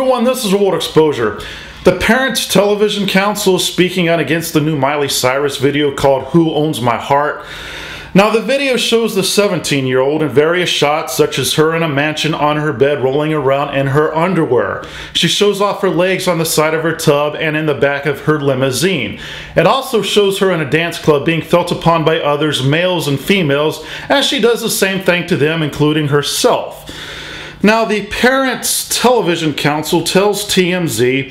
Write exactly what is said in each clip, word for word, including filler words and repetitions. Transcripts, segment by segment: everyone, this is World Exposure. The Parents Television Council is speaking out against the new Miley Cyrus video called Who Owns My Heart. Now the video shows the seventeen-year-old in various shots such as her in a mansion on her bed rolling around in her underwear. She shows off her legs on the side of her tub and in the back of her limousine. It also shows her in a dance club being felt upon by others, males and females, as she does the same thing to them, including herself. Now the Parents Television Council tells T M Z,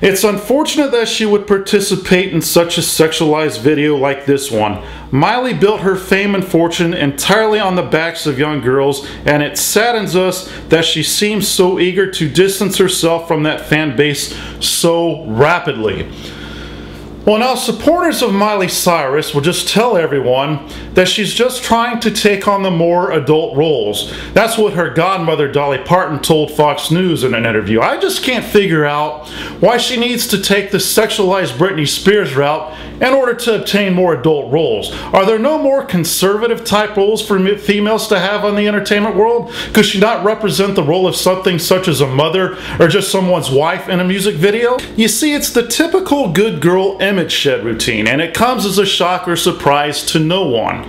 "It's unfortunate that she would participate in such a sexualized video like this one. Miley built her fame and fortune entirely on the backs of young girls, and it saddens us that she seems so eager to distance herself from that fan base so rapidly." Well, now supporters of Miley Cyrus will just tell everyone that she's just trying to take on the more adult roles. That's what her godmother Dolly Parton told Fox News in an interview. I just can't figure out why she needs to take the sexualized Britney Spears route in order to obtain more adult roles. Are there no more conservative type roles for females to have on the entertainment world? Could she not represent the role of something such as a mother or just someone's wife in a music video? You see, it's the typical good girl image shed routine, and it comes as a shock or surprise to no one.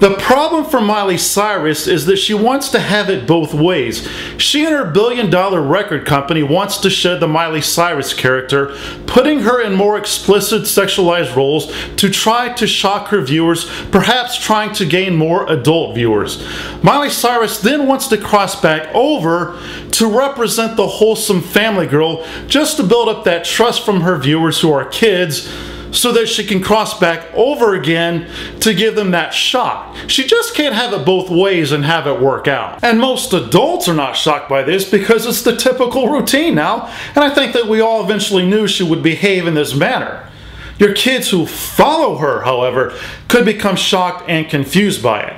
The problem for Miley Cyrus is that she wants to have it both ways. She and her billion dollar record company wants to shed the Miley Cyrus character, putting her in more explicit sexualized roles to try to shock her viewers, perhaps trying to gain more adult viewers. Miley Cyrus then wants to cross back over to represent the wholesome family girl, just to build up that trust from her viewers who are kids, so that she can cross back over again to give them that shock. She just can't have it both ways and have it work out. And most adults are not shocked by this because it's the typical routine now, and I think that we all eventually knew she would behave in this manner. Your kids who follow her, however, could become shocked and confused by it.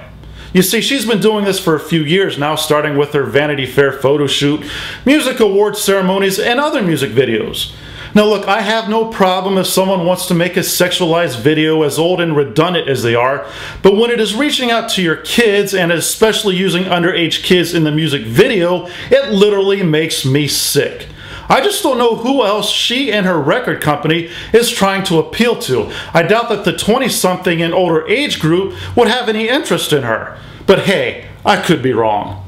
You see, she's been doing this for a few years now, starting with her Vanity Fair photo shoot, music awards ceremonies, and other music videos. Now look, I have no problem if someone wants to make a sexualized video as old and redundant as they are, but when it is reaching out to your kids, and especially using underage kids in the music video, it literally makes me sick. I just don't know who else she and her record company is trying to appeal to. I doubt that the twenty-something and older age group would have any interest in her. But hey, I could be wrong.